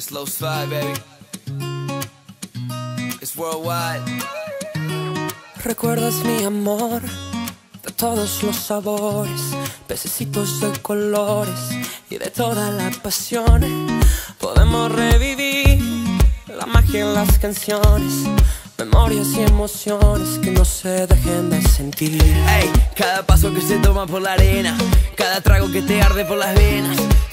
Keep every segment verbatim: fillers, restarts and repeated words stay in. It's Low Slide, baby. It's worldwide. Recuerdas mi amor de todos los sabores, pececitos de colores y de toda la pasión. Podemos revivir la magia en las canciones, memorias y emociones que no se dejen de sentir. Hey, cada paso que se toma por la arena, cada trago que te arde por las venas,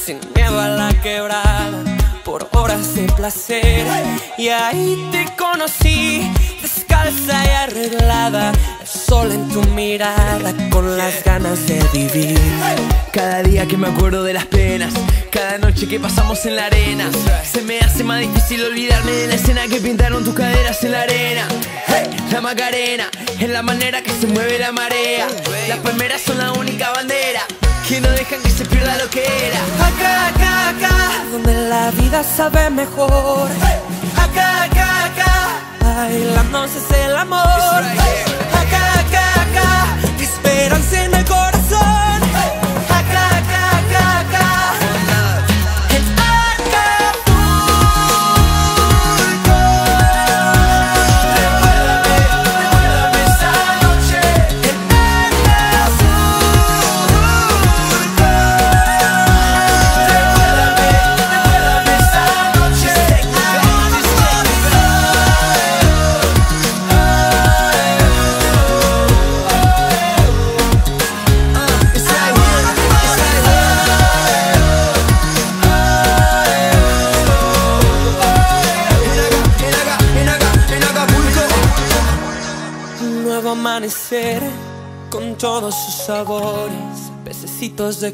sin miedo a la quebrada, por horas de placer. Y ahí te conocí, descalza y arreglada, el sol en tu mirada, con las ganas de vivir. Cada día que me acuerdo de las penas, cada noche que pasamos en la arena, se me hace más difícil olvidarme de la escena que pintaron tus caderas en la arena. La Macarena es la manera que se mueve la marea. Las palmeras son la única bandera que no dejan que se pierda lo que era. Acá, acá, acá, donde la vida sabe mejor. Hey. Acá, acá, acá, bailando es el amor. Right. Hey. Acá, acá, acá, esperanza en el corazón. Hey. Acá, acá, acá, acá, it's Acapulco. Recuérdame, recuérdame esa noche en Acapulco. Amanecer con todos sus sabores, pececitos de